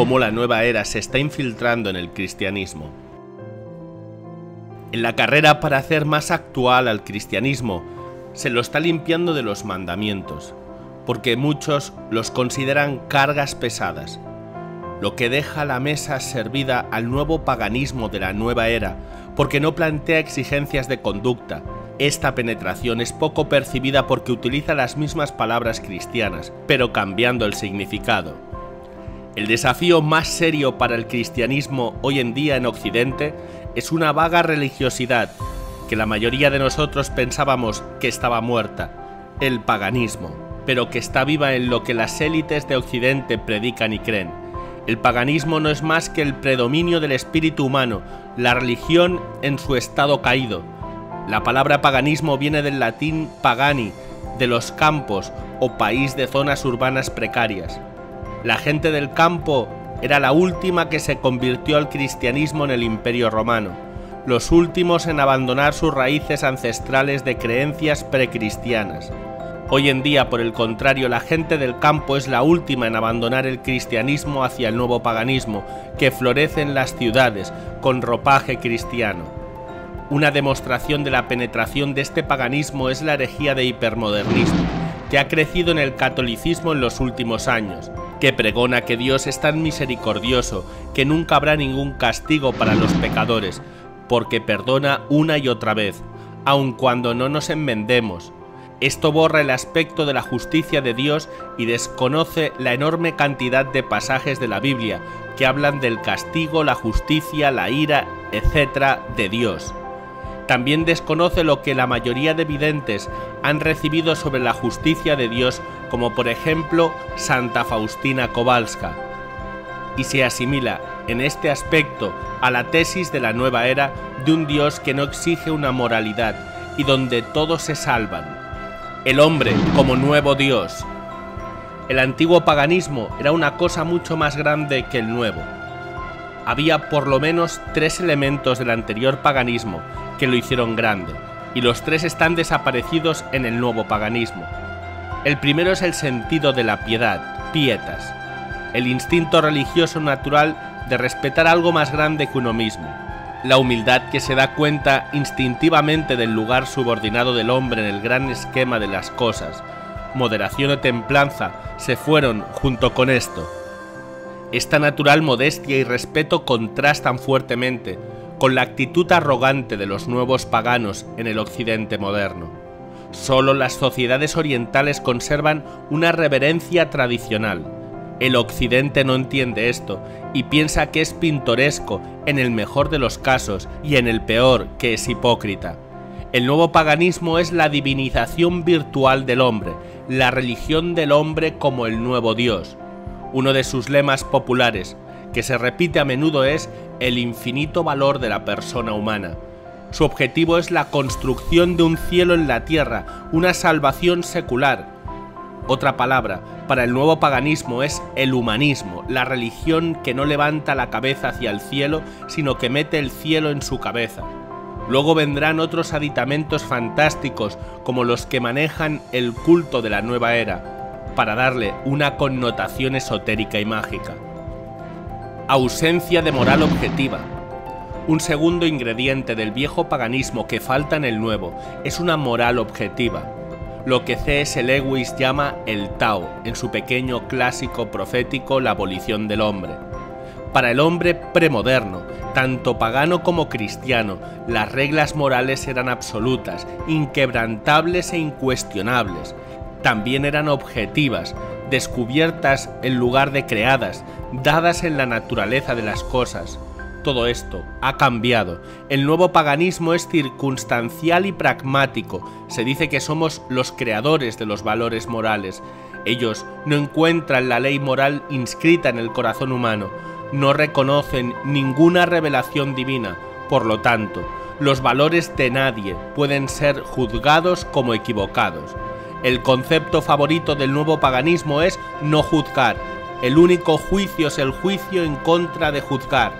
cómo la nueva era se está infiltrando en el cristianismo. En la carrera para hacer más actual al cristianismo, se lo está limpiando de los mandamientos, porque muchos los consideran cargas pesadas, lo que deja la mesa servida al nuevo paganismo de la nueva era, porque no plantea exigencias de conducta. Esta penetración es poco percibida porque utiliza las mismas palabras cristianas, pero cambiando el significado. El desafío más serio para el cristianismo hoy en día en Occidente es una vaga religiosidad que la mayoría de nosotros pensábamos que estaba muerta, el paganismo, pero que está viva en lo que las élites de Occidente predican y creen. El paganismo no es más que el predominio del espíritu humano, la religión en su estado caído. La palabra paganismo viene del latín pagani, de los campos o país de zonas urbanas precarias. La gente del campo era la última que se convirtió al cristianismo en el Imperio Romano, los últimos en abandonar sus raíces ancestrales de creencias precristianas. Hoy en día, por el contrario, la gente del campo es la última en abandonar el cristianismo hacia el nuevo paganismo, que florece en las ciudades, con ropaje cristiano. Una demostración de la penetración de este paganismo es la herejía de hipermodernismo, que ha crecido en el catolicismo en los últimos años, que pregona que Dios es tan misericordioso que nunca habrá ningún castigo para los pecadores, porque perdona una y otra vez, aun cuando no nos enmendemos. Esto borra el aspecto de la justicia de Dios y desconoce la enorme cantidad de pasajes de la Biblia que hablan del castigo, la justicia, la ira, etc. de Dios. También desconoce lo que la mayoría de videntes han recibido sobre la justicia de Dios, como por ejemplo Santa Faustina Kowalska, y se asimila en este aspecto a la tesis de la nueva era de un Dios que no exige una moralidad y donde todos se salvan. El hombre como nuevo Dios. El antiguo paganismo era una cosa mucho más grande que el nuevo. Había por lo menos tres elementos del anterior paganismo que lo hicieron grande, y los tres están desaparecidos en el nuevo paganismo. El primero es el sentido de la piedad, pietas, el instinto religioso natural de respetar algo más grande que uno mismo, la humildad que se da cuenta instintivamente del lugar subordinado del hombre en el gran esquema de las cosas. Moderación o templanza se fueron junto con esto. Esta natural modestia y respeto contrastan fuertemente con la actitud arrogante de los nuevos paganos en el occidente moderno. Solo las sociedades orientales conservan una reverencia tradicional. El occidente no entiende esto y piensa que es pintoresco en el mejor de los casos y en el peor que es hipócrita. El nuevo paganismo es la divinización virtual del hombre, la religión del hombre como el nuevo Dios. Uno de sus lemas populares, que se repite a menudo, es el infinito valor de la persona humana. Su objetivo es la construcción de un cielo en la tierra, una salvación secular. Otra palabra para el nuevo paganismo es el humanismo, la religión que no levanta la cabeza hacia el cielo, sino que mete el cielo en su cabeza. Luego vendrán otros aditamentos fantásticos, como los que manejan el culto de la nueva era, para darle una connotación esotérica y mágica. Ausencia de moral objetiva. Un segundo ingrediente del viejo paganismo que falta en el nuevo es una moral objetiva, lo que C.S. Lewis llama el Tao en su pequeño clásico profético La abolición del hombre. Para el hombre premoderno, tanto pagano como cristiano, las reglas morales eran absolutas, inquebrantables e incuestionables. También eran objetivas, descubiertas en lugar de creadas, dadas en la naturaleza de las cosas. Todo esto ha cambiado. El nuevo paganismo es circunstancial y pragmático. Se dice que somos los creadores de los valores morales. Ellos no encuentran la ley moral inscrita en el corazón humano. No reconocen ninguna revelación divina. Por lo tanto, los valores de nadie pueden ser juzgados como equivocados. El concepto favorito del nuevo paganismo es no juzgar. El único juicio es el juicio en contra de juzgar.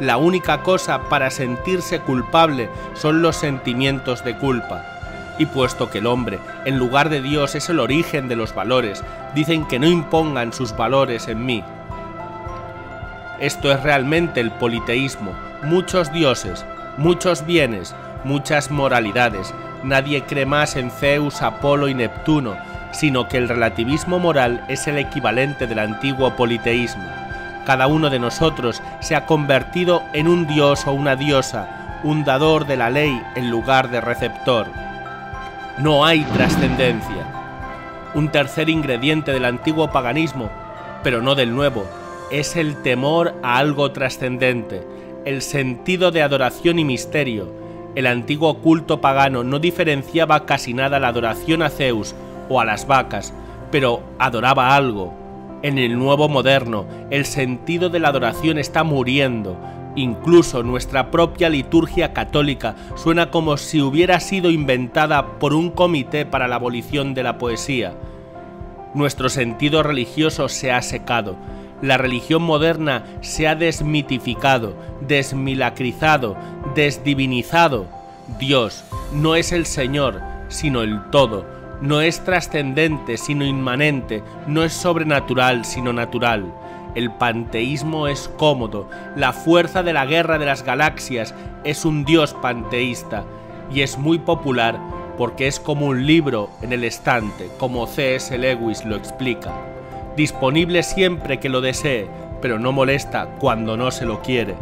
La única cosa para sentirse culpable son los sentimientos de culpa. Y puesto que el hombre, en lugar de Dios, es el origen de los valores, dicen que no impongan sus valores en mí. Esto es realmente el politeísmo, muchos dioses, muchos bienes, muchas moralidades. Nadie cree más en Zeus, Apolo y Neptuno, sino que el relativismo moral es el equivalente del antiguo politeísmo. Cada uno de nosotros se ha convertido en un dios o una diosa, un dador de la ley en lugar de receptor. No hay trascendencia. Un tercer ingrediente del antiguo paganismo, pero no del nuevo, es el temor a algo trascendente, el sentido de adoración y misterio. El antiguo culto pagano no diferenciaba casi nada la adoración a Zeus o a las vacas, pero adoraba algo. En el nuevo moderno, el sentido de la adoración está muriendo. Incluso nuestra propia liturgia católica suena como si hubiera sido inventada por un comité para la abolición de la poesía. Nuestro sentido religioso se ha secado. La religión moderna se ha desmitificado, desmilacrizado, desdivinizado. Dios no es el Señor, sino el todo. No es trascendente, sino inmanente. No es sobrenatural, sino natural. El panteísmo es cómodo. La fuerza de la guerra de las galaxias es un dios panteísta. Y es muy popular porque es como un libro en el estante, como C.S. Lewis lo explica. Disponible siempre que lo desee, pero no molesta cuando no se lo quiere.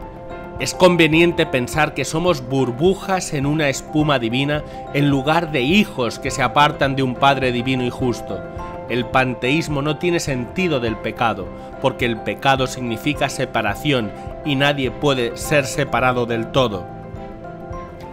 Es conveniente pensar que somos burbujas en una espuma divina en lugar de hijos que se apartan de un Padre divino y justo. El panteísmo no tiene sentido del pecado, porque el pecado significa separación y nadie puede ser separado del todo.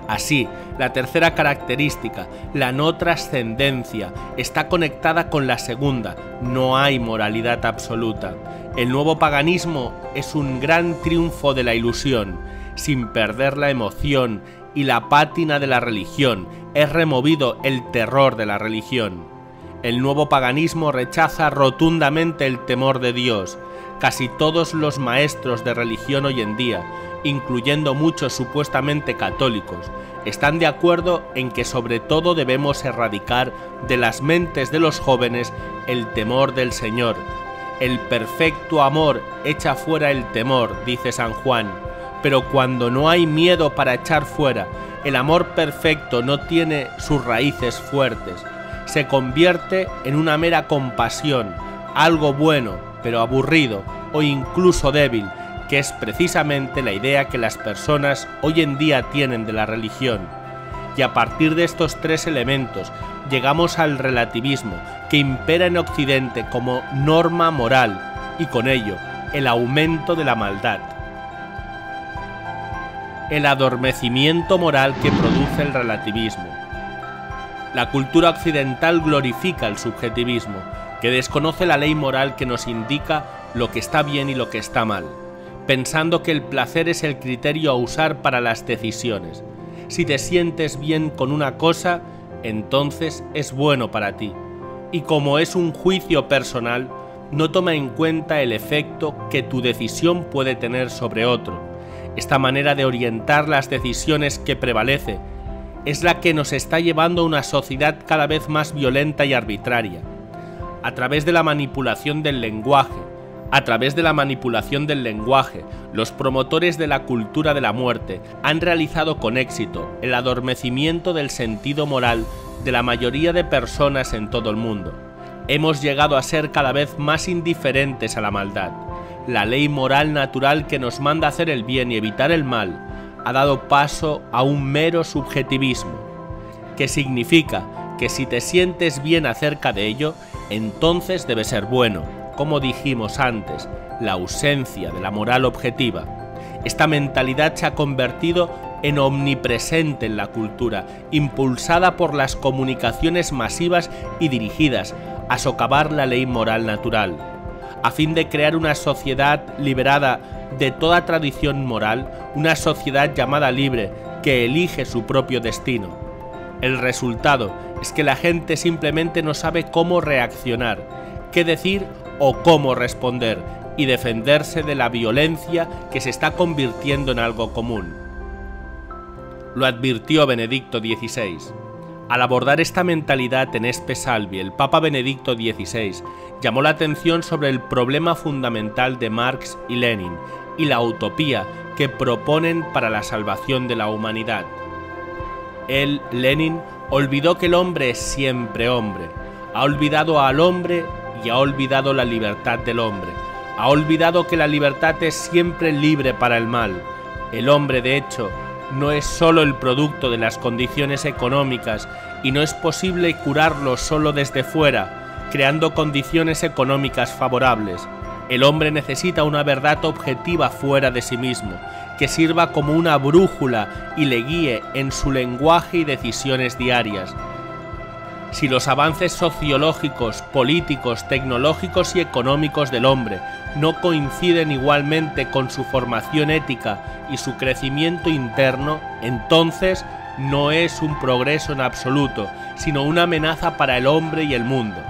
Así, la tercera característica, la no trascendencia, está conectada con la segunda: no hay moralidad absoluta. El nuevo paganismo es un gran triunfo de la ilusión. Sin perder la emoción y la pátina de la religión, es removido el terror de la religión. El nuevo paganismo rechaza rotundamente el temor de Dios. Casi todos los maestros de religión hoy en día, incluyendo muchos supuestamente católicos, están de acuerdo en que sobre todo debemos erradicar de las mentes de los jóvenes el temor del Señor. El perfecto amor echa fuera el temor, dice San Juan, pero cuando no hay miedo para echar fuera, el amor perfecto no tiene sus raíces fuertes. Se convierte en una mera compasión, algo bueno, pero aburrido o incluso débil, que es precisamente la idea que las personas hoy en día tienen de la religión. Y a partir de estos tres elementos llegamos al relativismo, que impera en Occidente como norma moral, y con ello el aumento de la maldad. El adormecimiento moral que produce el relativismo. La cultura occidental glorifica el subjetivismo, que desconoce la ley moral que nos indica lo que está bien y lo que está mal, pensando que el placer es el criterio a usar para las decisiones. Si te sientes bien con una cosa, entonces es bueno para ti. Y como es un juicio personal, no toma en cuenta el efecto que tu decisión puede tener sobre otro. Esta manera de orientar las decisiones que prevalece es la que nos está llevando a una sociedad cada vez más violenta y arbitraria. A través de la manipulación del lenguaje, los promotores de la cultura de la muerte han realizado con éxito el adormecimiento del sentido moral de la mayoría de personas en todo el mundo. Hemos llegado a ser cada vez más indiferentes a la maldad. La ley moral natural que nos manda hacer el bien y evitar el mal ha dado paso a un mero subjetivismo, que significa que si te sientes bien acerca de ello, entonces debe ser bueno. Como dijimos antes, la ausencia de la moral objetiva. Esta mentalidad se ha convertido en omnipresente en la cultura, impulsada por las comunicaciones masivas y dirigidas a socavar la ley moral natural. A fin de crear una sociedad liberada de toda tradición moral, una sociedad llamada libre que elige su propio destino. El resultado es que la gente simplemente no sabe cómo reaccionar, qué decir o cómo responder y defenderse de la violencia que se está convirtiendo en algo común. Lo advirtió Benedicto XVI. Al abordar esta mentalidad en Espe Salvi, el Papa Benedicto XVI llamó la atención sobre el problema fundamental de Marx y Lenin, y la utopía que proponen para la salvación de la humanidad. Él, Lenin, olvidó que el hombre es siempre hombre, ha olvidado al hombre y ha olvidado la libertad del hombre, ha olvidado que la libertad es siempre libre para el mal. El hombre, de hecho, no es solo el producto de las condiciones económicas y no es posible curarlo solo desde fuera, creando condiciones económicas favorables. El hombre necesita una verdad objetiva fuera de sí mismo, que sirva como una brújula y le guíe en su lenguaje y decisiones diarias. Si los avances sociológicos, políticos, tecnológicos y económicos del hombre no coinciden igualmente con su formación ética y su crecimiento interno, entonces no es un progreso en absoluto, sino una amenaza para el hombre y el mundo.